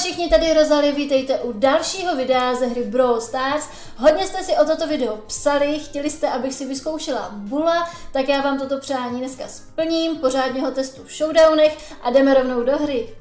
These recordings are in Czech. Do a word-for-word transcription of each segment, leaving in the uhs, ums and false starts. všichni tady Rozali, vítejte u dalšího videa ze hry Brawl Stars. Hodně jste si o toto video psali, chtěli jste, abych si vyzkoušela bula, tak já vám toto přání dneska splním, pořádně ho testu v showdownech a jdeme rovnou do hry.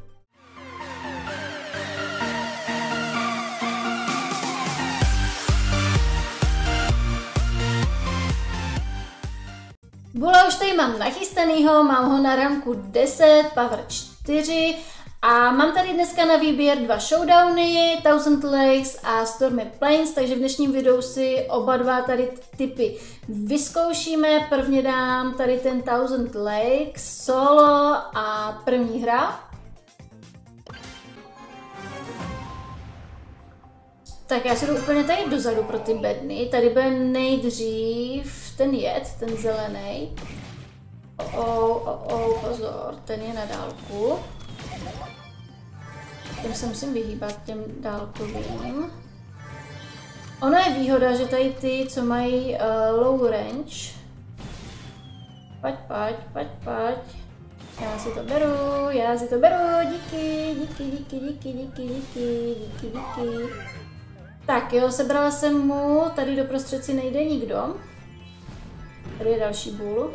Bula už tady mám nachystanýho, mám ho na ranku deset, power čtyři. A mám tady dneska na výběr dva showdowny, Thousand Lakes a Stormy Plains, takže v dnešním videu si oba dva tady typy vyzkoušíme. Prvně dám tady ten Thousand Lakes solo a první hra. Tak já si jdu úplně tady dozadu pro ty bedny, tady bude nejdřív ten jed, ten zelený. O, o, o, pozor, ten je na dálku. Tím se musím vyhýbat, těm dálkovým. Ono je výhoda, že tady ty, co mají uh, low range. Pať, pať, pať, pať. Já si to beru, já si to beru, díky, díky, díky, díky, díky, díky, díky, díky. Tak jo, sebrala jsem mu, tady do prostředci nejde nikdo. Tady je další bůl.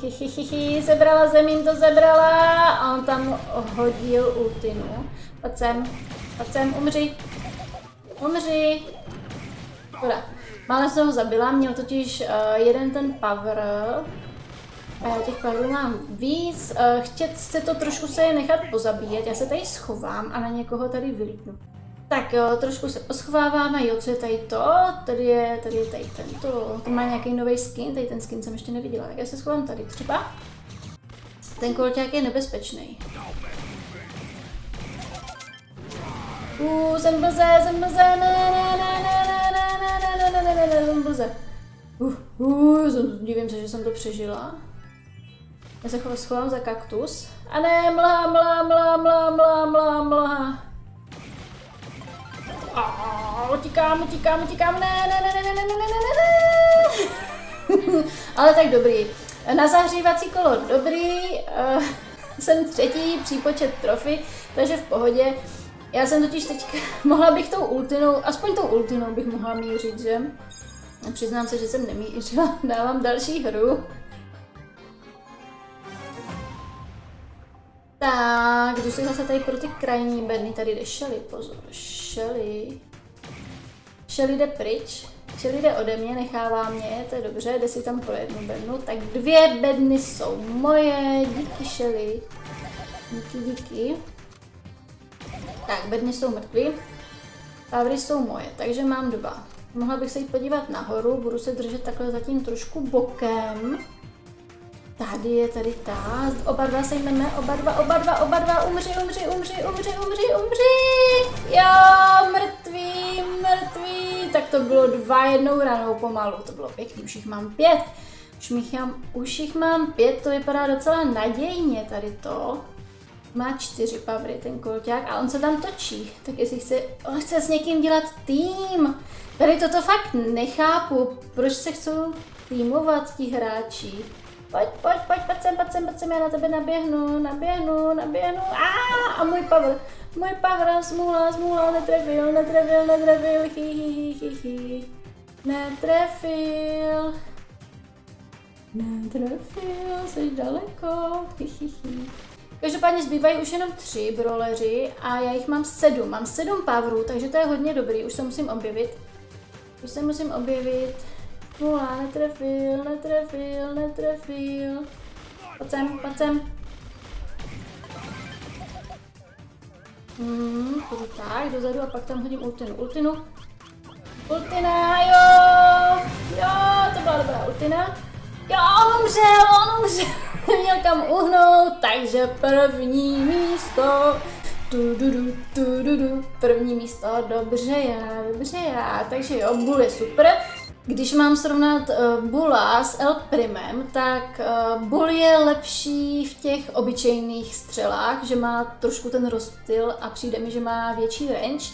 Hihihihihi, sebrala jsem jim to, sebrala a on tam hodil ultinu. Pojď sem, pojď sem, umři, umři. Dobrá, málem jsem ho zabila, měl totiž uh, jeden ten power. A já těch powerů mám víc, uh, chtět se to trošku se je nechat pozabíjet, já se tady schovám a na někoho tady vylítnu. Tak jo, trošku se poschováváme, jo, co je tady to, tady je, tady je tady tento, to má nějaký nový skin, tady ten skin jsem ještě neviděla, tak já se schovám tady třeba. Ten kolťák je nebezpečný. Uuu, jsem blze, jsem blze, ne, ne, ne, ne, ne, ne, ne, ne, ne, ne, jsem blze. Uuu, divím se, že jsem to přežila. Já se schovám za kaktus. A ne, mlha, mlha, mlha, mlha, mlha, mlha, mlha. Utíkám, utíkám, utíkám, ne, ne, ne, ne, ne, ne, ne, ne, ne. Ale tak dobrý. Na zahřívací kolo dobrý, uh, jsem třetí, přípočet trofy, takže v pohodě. Já jsem totiž teďka, mohla bych tou ultinou, aspoň tou ultinou bych mohla mířit, že? Přiznám se, že jsem nemířila, dávám další hru. Tak, jdu si zase tady pro ty krajní bedny, tady jde Shelly, pozor, Shelly. Shelly jde pryč, Shelly jde ode mě, nechává mě, to je dobře, jde si tam pro jednu bednu, tak dvě bedny jsou moje, díky Shelly, díky, díky. Tak, bedny jsou mrtví, pávry jsou moje, takže mám dva. Mohla bych se jít podívat nahoru, budu se držet takhle zatím trošku bokem. Tady je tady ta, oba dva sejmeme, oba dva, oba dva, oba dva, umři, umři, umři, umři, umři, umři, jo, mrtvý, mrtvý, tak to bylo dva jednou ranou pomalu, to bylo pěkný, už jich mám pět, už jich mám, už jich mám pět, to vypadá docela nadějně tady to, má čtyři pavry ten kolťák a on se tam točí, tak jestli chce, on chce s někým dělat tým, tady toto fakt nechápu, proč se chcou týmovat ti hráči. Pojď, pojď, pojď, pojď sem, pojď sem, pojď sem, já na tebe naběhnu, naběhnu, naběhnu, aaa, a můj power, můj power, smůla, smůla, netrefil, netrefil, netrefil, hi, hi, hi, hi, netrefil, netrefil, jsi daleko, hi, hi, hi. Každopádně zbývají už jenom tři broleři a já jich mám sedm, mám sedm powerů, takže to je hodně dobrý, už se musím objevit, už se musím objevit. Nula, netrefil, netrefil, netrefil. Pojď sem, pojď sem. Hmm, tak, dozadu a pak tam hodím ultinu, ultinu. Ultina, jo! Jo, to byla dobrá ultina. Jo, on umřel, on umřel. Neměl kam uhnout, takže první místo. Tududu, tududu, první místo, dobře já, dobře já. Takže jo, bůl je super. Když mám srovnat uh, Bula s El Primem, tak uh, Bul je lepší v těch obyčejných střelách, že má trošku ten rozptyl a přijde mi, že má větší range.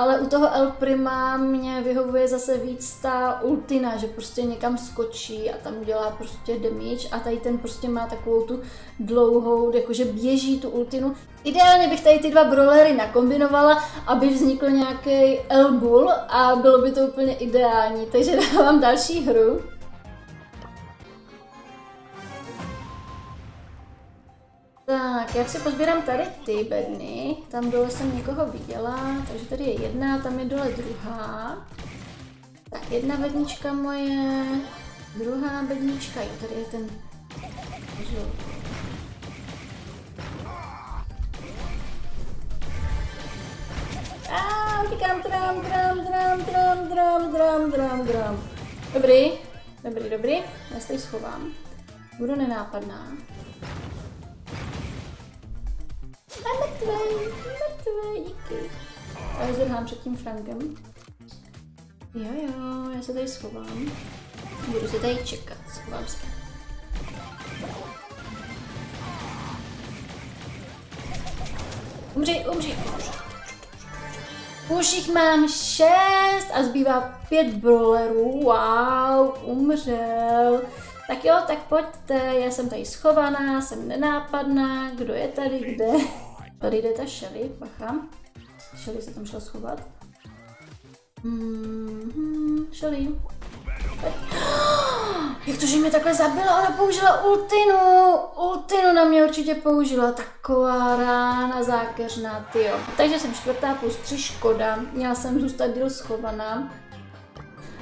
Ale u toho El Prima mě vyhovuje zase víc ta ultina, že prostě někam skočí a tam dělá prostě damage a tady ten prostě má takovou tu dlouhou, jakože běží tu ultinu. Ideálně bych tady ty dva brawlery nakombinovala, aby vznikl nějaký El Bull a bylo by to úplně ideální, takže dávám další hru. Tak, jak si pozbírám tady ty bedny, tam dole jsem někoho viděla, takže tady je jedna, tam je dole druhá. Tak jedna bednička moje, druhá bednička, jo, tady je ten žlutý. Aaaa, utíkám, dram, dram, dram, dram, dram, dram, dram, dram. Dobrý, dobrý, dobrý, já se tady schovám, budu nenápadná. A mrtvé, mrtvé, díky. A já zrhám před tím Frankem. Jo, jo, já se tady schovám. Budu se tady čekat, schovám se. Umři, umři, umři. Už jich mám šest a zbývá pět brawlerů. Wow, umřel. Tak jo, tak pojďte, já jsem tady schovaná, jsem nenápadná, kdo je tady, kde? Tady jde ta Shelly, bacha. Shelly se tam šla schovat. Mm-hmm, Shelly. Jak to, že mě takhle zabila? Ona použila ultinu! Ultinu na mě určitě použila. Taková rána zákeřná, tyjo. Takže jsem čtvrtá plus tři, škoda. Měla jsem zůstat díl schovaná.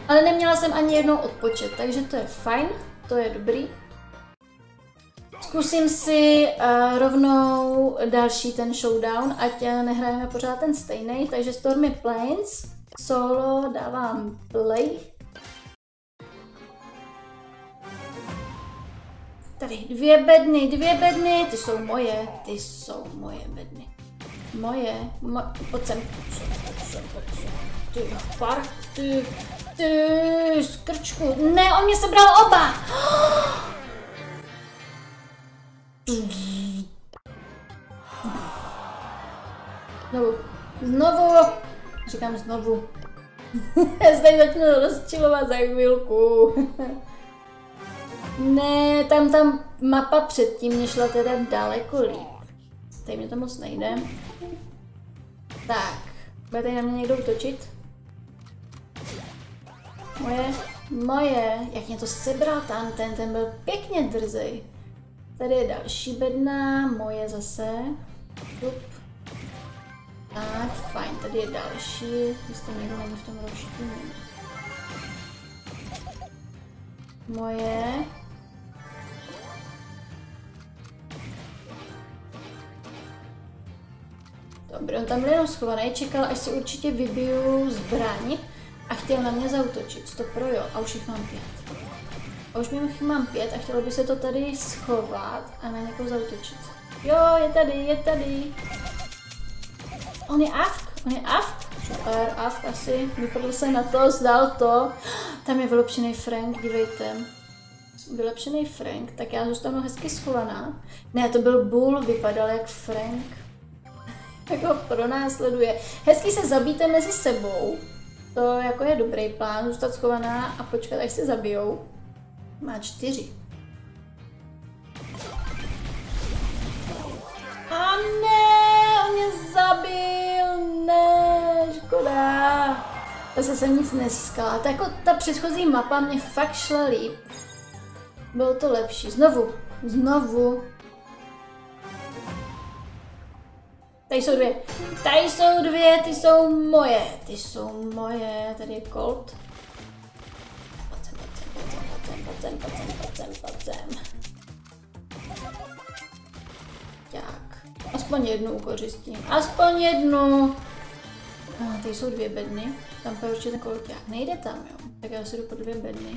Ale neměla jsem ani jednou odpočet, takže to je fajn. To je dobrý. Zkusím si uh, rovnou další ten showdown, ať nehrajeme pořád ten stejný. Takže Stormy Plains, solo, dávám play. Tady dvě bedny, dvě bedny, ty jsou moje, ty jsou moje bedny. Moje, mo pojď sem, pojď sem, pojď sem. Ty party. Ty, skrčku. Ne, on mě sebral oba. Znovu. Znovu. Říkám znovu. Já se tady začnu rozčilovat za chvilku. Ne, tam tam mapa předtím mě šla teda daleko líp. Tady mě to moc nejde. Tak. Bude tady na mě někdo utočit? Moje, moje, jak mě to sebral tam, ten, ten byl pěkně drzej. Tady je další bedna, moje zase. Up. Tak, fajn, tady je další, jestli někdo není v tom rošku. Moje. Dobře, on tam byl jenom schovaný, čekal, až si určitě vybiju zbraň. A chtěl na mě zaútočit, to pro jo, a už jich mám pět. A už jich mám pět a chtělo by se to tady schovat a na někoho zaútočit. Jo, je tady, je tady. On je afk, on je afk. Super, afk asi, vypadl se na to, zdal to. Tam je vylepšený Frank, dívejte. Vylepšený Frank, tak já zůstanu hezky schovaná. Ne, to byl Bull, vypadal jak Frank. Tak ho pronásleduje. Hezky se zabijte mezi sebou. To jako je dobrý plán, zůstat schovaná a počkat, až se zabijou. Má čtyři. A ne, on mě zabil, ne, škoda. Zase jsem nic nezískala, tak jako ta předchozí mapa mě fakt šla líp. Bylo to lepší, znovu, znovu. Tady jsou dvě, tady jsou dvě, ty jsou moje, ty jsou moje, tady je Colt. Pacem, pacem, pacem, pacem, pacem, pacem, pacem, tak, aspoň jednu ukořistím, aspoň jednu. Ah, tady jsou dvě bedny, tam je určitě ten kolťák, nejde tam, jo, tak já si jdu po dvě bedny.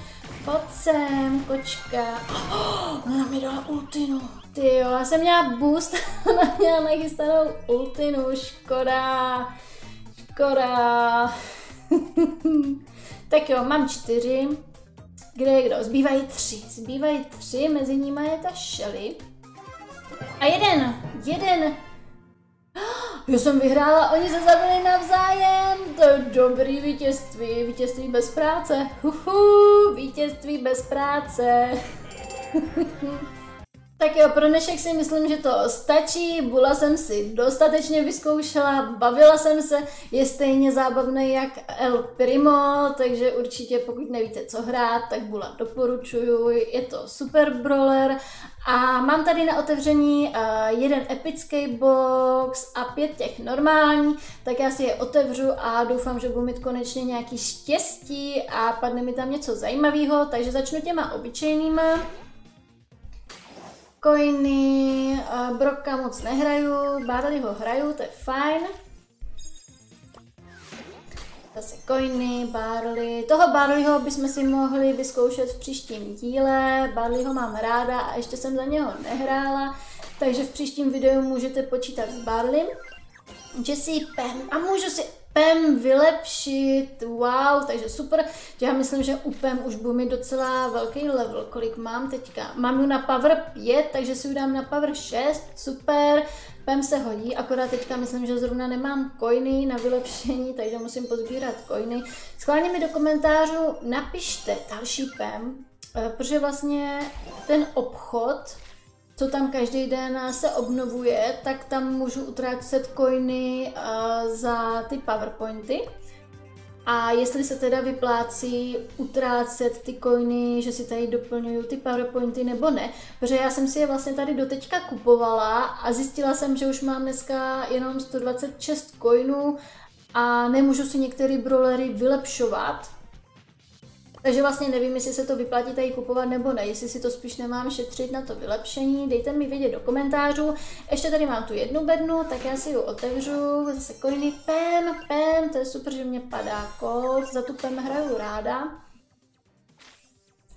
Pojď sem, kočka. Oh, ona mi dala ultinu. Ty jo, já jsem měla boost, ona měla nachystanou ultinu, škoda. Škoda. Tak jo, mám čtyři. Kde je kdo? Zbývají tři. Zbývají tři, mezi nimi je ta Shelly. A jeden, jeden. Já jsem vyhrála, oni se zabili navzájem. To je dobrý vítězství. Vítězství bez práce. Huhu, vítězství bez práce. Tak jo, pro dnešek si myslím, že to stačí, Bula jsem si dostatečně vyzkoušela, bavila jsem se, je stejně zábavný jak El Primo, takže určitě pokud nevíte co hrát, tak Bula doporučuju, je to super brawler a mám tady na otevření jeden epický box a pět těch normální, tak já si je otevřu a doufám, že budu mít konečně nějaký štěstí a padne mi tam něco zajímavého, takže začnu těma obyčejnýma. Coiny, Broka moc nehraju, Barleyho hraju, to je fajn. Zase coiny, Barley, toho Barleyho bychom si mohli vyzkoušet v příštím díle, Barleyho mám ráda a ještě jsem za něho nehrála, takže v příštím videu můžete počítat s Barleym. Jessie, Pem a můžu si Pem vylepšit, wow, takže super, já myslím, že u Pem už budu mít docela velký level, kolik mám teďka, mám ju na power pět, takže si ju dám na power šest, super, Pem se hodí, akorát teďka myslím, že zrovna nemám coiny na vylepšení, takže musím pozbírat coiny, schválně mi do komentářů napište další Pem, protože vlastně ten obchod, co tam každý den se obnovuje, tak tam můžu utrácet coiny za ty powerpointy. A jestli se teda vyplácí utrácet ty coiny, že si tady doplňuju ty powerpointy nebo ne, protože já jsem si je vlastně tady doteďka kupovala a zjistila jsem, že už mám dneska jenom sto dvacet šest coinů a nemůžu si některé brawlery vylepšovat. Takže vlastně nevím, jestli se to vyplatí tady kupovat nebo ne, jestli si to spíš nemám šetřit na to vylepšení, dejte mi vědět do komentářů. Ještě tady mám tu jednu bednu, tak já si ji otevřu, zase coiny Pem, Pem, to je super, že mě padá kolt, za tu Pem hraju ráda.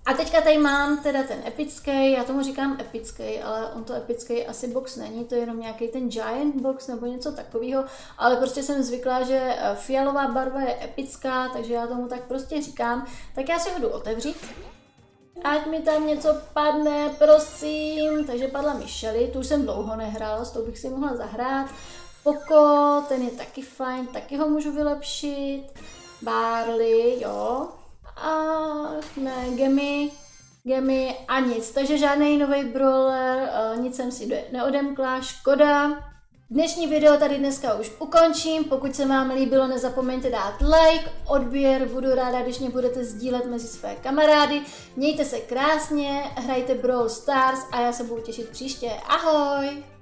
A teďka tady mám teda ten epický, já tomu říkám epický, ale on to epický asi box není, to je jenom nějaký ten giant box nebo něco takového, ale prostě jsem zvyklá, že fialová barva je epická, takže já tomu tak prostě říkám, tak já si ho jdu otevřít. Ať mi tam něco padne, prosím, takže padla mi Shelly, tu už jsem dlouho nehrála, s tou bych si mohla zahrát. Poko, ten je taky fajn, taky ho můžu vylepšit. Barley, jo. A ne, gemy, gemy a nic, takže žádný nový brawler, nic jsem si neodemkla, škoda. Dnešní video tady dneska už ukončím, pokud se vám líbilo, nezapomeňte dát like, odběr, budu ráda, když mě budete sdílet mezi své kamarády, mějte se krásně, hrajte Brawl Stars a já se budu těšit příště, ahoj!